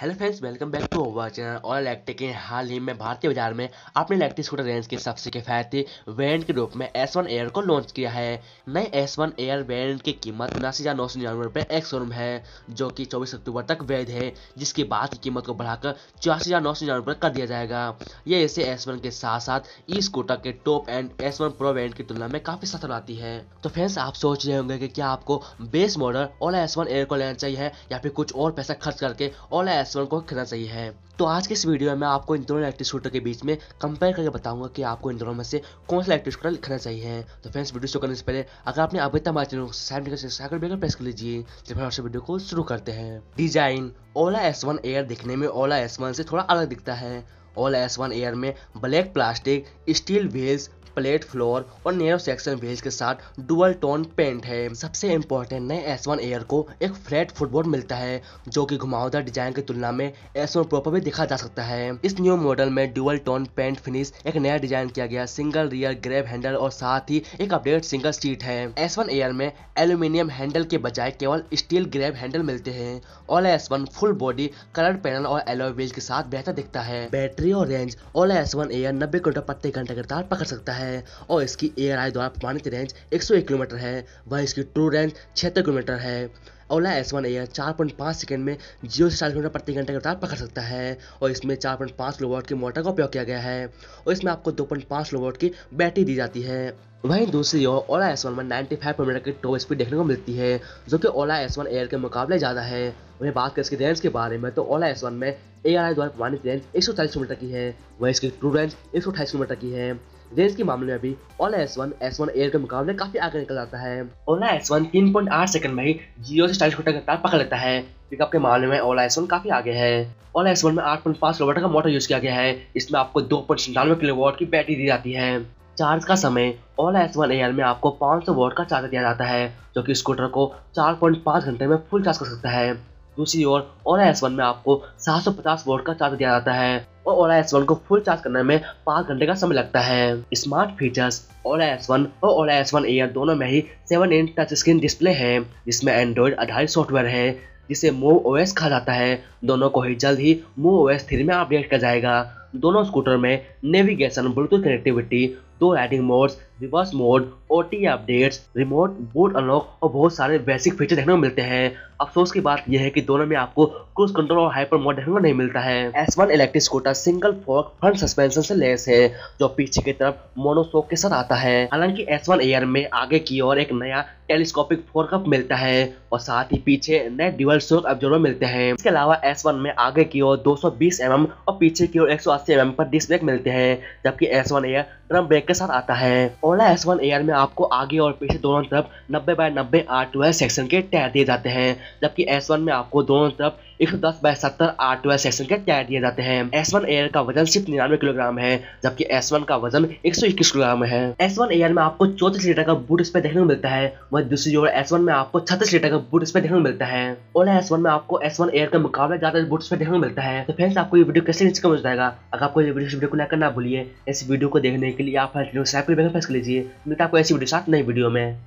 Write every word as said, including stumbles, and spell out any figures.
Hello friends, welcome back to our channel. और electric के हाल ही में भारतीय बाजार में अपने इलेक्ट्रिक स्कूटर रेंज के सबसे किफायती वेरिएंट के रूप में एस वन एयर को लॉन्च किया है। नए एस वन एयर वेरिएंट की कीमत उनासी हज़ार नौ सौ निन्यानवे रुपये एक शोरूम है, जो कि चौबीस अक्टूबर तक वैध है, जिसके बाद की कीमत को बढ़ाकर चौरासी हज़ार नौ सौ निन्यानवे रुपये कर दिया जाएगा। ये इसे एस वन के साथ साथ ई स्कूटर के top end S one pro variant की तुलना में काफ़ी सस्ता बनाती है। तो फ्रेंड्स, आप सोच रहे होंगे कि क्या आपको base model Ola S one air को लेना चाहिए या फिर कुछ और पैसा खर्च करके ओला एस वन को खरीदना चाहिए है। तो आज के इस वीडियो में आपको इन दोनों इलेक्ट्रिक स्कूटर के बीच में कंपेयर करके बताऊंगा कि आपको इन दोनों में से कौन सा इलेक्ट्रिक स्कूटर खरीदना चाहिए। तो फ्रेंड्स, वीडियो शुरू करने से पहले अगर आपने अभी तक हमारे चैनल को सब्सक्राइब नहीं किया प्रेस कर लीजिए। जब हम वीडियो को शुरू करते हैं। Design. Ola S one air दिखने में ओला एस वन से थोड़ा अलग दिखता है। ओला एस वन एयर में black plastic, steel wheels, plate floor और नैरो सेक्शन व्हील्स के साथ डुअल टोन पेंट है। सबसे इम्पोर्टेंट, नए एस वन एयर को एक फ्लैट फुटबोर्ड मिलता है, जो कि घुमावदार डिजाइन की तुलना में एस वन प्रो पर भी देखा जा सकता है। इस न्यू मॉडल में डुअल टोन पेंट फिनिश, एक नया डिजाइन किया गया सिंगल रियर ग्रैब हैंडल और साथ ही एक अपडेट सिंगल सीट है। एस वन एयर में एल्यूमिनियम हैंडल के बजाय केवल स्टील ग्रैब हैंडल मिलते हैं। Ola S one full body colour panel और एलॉय व्हील्स के साथ बेहतर दिखता है। बैटरी और range. Ola S one air नब्बे किलोमीटर प्रति घंटे के रफ्तार पकड़ सकता है और इसकी एआरआई द्वारा प्रमाणित रेंज एक सौ एक किलोमीटर है, वह इसकी ट्रू रेंज छिहत्तर किलोमीटर है। ओला एस वन एयर चार पॉइंट पाँच सेकंड में जीरो से चालीस किलोमीटर प्रति घंटे की रफ्तार पकड़ सकता है और इसमें चार पॉइंट पाँच किलोवाट की मोटर का उपयोग किया गया है और इसमें आपको दो पॉइंट पाँच किलोवाट की बैटरी दी जाती है। वहीं दूसरी ओर ओला एस वन में पचानवे किलोमीटर की टॉप स्पीड देखने को मिलती है, जो कि ओला एस वन एयर के मुकाबले ज़्यादा है। वहीं बात करें इसकी रेंज के बारे में, तो ओला एस वन में एआरआई द्वारा प्रमाणित रेंज एक सौ चालीस किलोमीटर की है, वह इसकी ट्रू रेंज एक सौ अट्ठाईस किलोमीटर की है। रेंज के मामले में भी Ola S one S one air के मुकाबले काफी आगे निकल जाता है। ओला एस वन तीन पॉइंट आठ सेकंड में ही जीरो से चालीस किलोमीटर की रफ्तार पकड़ लेता है। पिकअप के मामले में ओला एस वन काफी आगे है। ओला एस वन में आठ पॉइंट पाँच किलोवाट का मोटर यूज किया गया है, इसमें आपको दो पॉइंट संतानवे किलोवाट की बैटरी दी जाती है। चार्ज का समय। ओला एस वन एयर में आपको पाँच सौ वाट का चार्जर दिया जाता है, जो कि स्कूटर को चार पॉइंट पाँच घंटे में फुल चार्ज कर सकता है। दूसरी ओर ओला एस वन में आपको सात सौ पचास वोल्ट का चार्ज दिया जाता है और ओला एस वन को फुल चार्ज करने में पाँच घंटे का समय लगता है। Smart features. Ola S one और ओला एस वन एयर दोनों में ही seven inch touch screen display है, जिसमें एंड्रॉइड आधारित सॉफ्टवेयर है जिसे मूव ओएस कहा जाता है। दोनों को ही जल्द ही मूव ओएस थ्री में अपडेट किया जाएगा। दोनों स्कूटर में नेविगेशन, ब्लूटूथ कनेक्टिविटी, दो riding modes, reverse mode, OT updates, remote boot unlock और बहुत सारे बेसिक फीचर देखने को मिलते हैं। अफसोस की बात यह है कि दोनों में आपको क्रूज कंट्रोल और हाइपर मोड देखने को नहीं मिलता है। S one electric scooter single fork front suspension से लैस है, जो पीछे की तरफ मोनोशॉक के साथ आता है। हालांकि एस वन एयर में आगे की ओर एक नया टेलीस्कोपिक फोरकप मिलता है और साथ ही पीछे नए ड्यूअल शॉक अब्जॉर्बर मिलते हैं। इसके अलावा एस वन में आगे की ओर दो सौ बीस एमएम और पीछे की ओर एक सौ अस्सी एमएम पर डिस्क ब्रेक मिलते हैं, जबकि S one air drum brake के साथ आता है। ओला एस वन एयर में आपको आगे और पीछे दोनों तरफ नब्बे बाय नब्बे आर ट्वेल्व सेक्शन के टायर दिए जाते हैं, जबकि एस वन में आपको दोनों तरफ एक सौ दस बाय सत्तर आर ट्वेल्व सेक्शन के टायर दिए जाते हैं। एस वन एयर का वजन सिर्फ निन्यानवे किलोग्राम है, जबकि एस वन का वजन एक सौ इक्कीस किलोग्राम है। एस वन एयर में आपको चौंतीस लीटर का बूट स्पेस देखने को मिलता है, वहीं दूसरी ओर एस वन में आपको छत्तीस लीटर का बूट स्पेस देखने को मिलता है। ओला एस वन में आपको एस वन एयर के मुकाबले ज्यादा बूट स्पेस देखने को मिलता है। तो फ्रेंड्स, आपको ये वीडियो कैसे नीचे कमेंट जाएगा। अगर आपको ये वीडियो वीडियो को लाइक करना भूलिए। इस वीडियो को देखने के लिए आप हमारे चैनल को सब्सक्राइब कर लीजिए। मिलता है आपको ऐसी वीडियो साथ नई वीडियो में।